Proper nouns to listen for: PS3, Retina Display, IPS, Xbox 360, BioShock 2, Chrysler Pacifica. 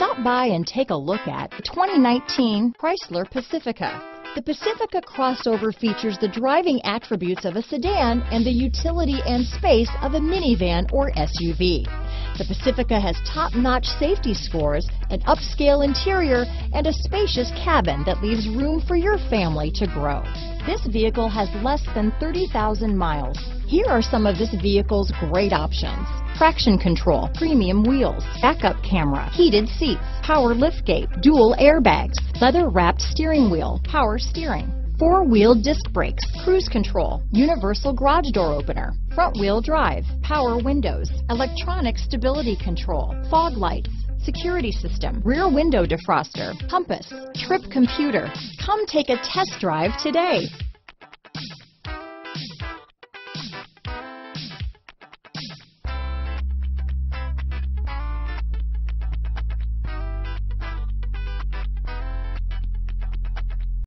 Stop by and take a look at the 2019 Chrysler Pacifica. The Pacifica crossover features the driving attributes of a sedan and the utility and space of a minivan or SUV. The Pacifica has top-notch safety scores, an upscale interior, and a spacious cabin that leaves room for your family to grow. This vehicle has less than 30,000 miles. Here are some of this vehicle's great options: traction control, premium wheels, backup camera, heated seats, power liftgate, dual airbags, leather-wrapped steering wheel, power steering, four-wheel disc brakes, cruise control, universal garage door opener, front-wheel drive, power windows, electronic stability control, fog lights, security system, rear window defroster, compass, trip computer. Come take a test drive today.